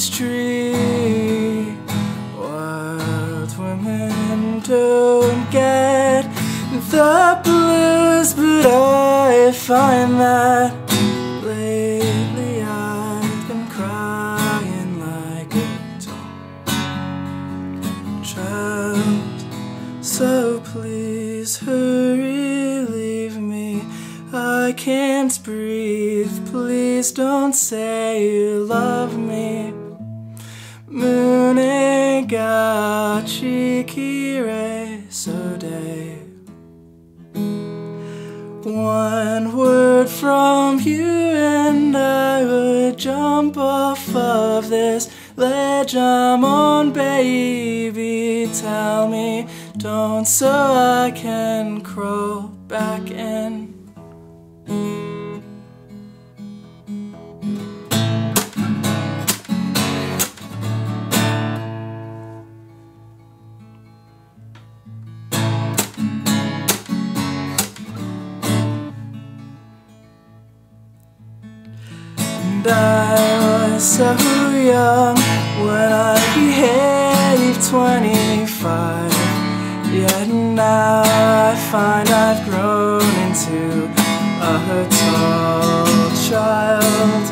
this tree. Wild women don't get the blues, but I find that lately I've been crying like a child. So please hurry, leave me, I can't breathe. Please don't say you love me. Mune ga chikire sode. One word from you and I would jump off of this ledge I'm on, baby. Tell me don't so I can crawl back in. And I was so young when I behaved 25, yet now I find I've grown into a tall child.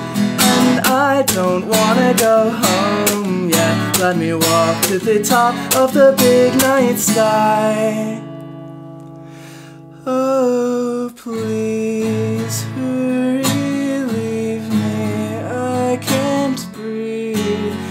And I don't wanna go home yet, let me walk to the top of the big night sky. Oh please hurry, leave me, I can't breathe.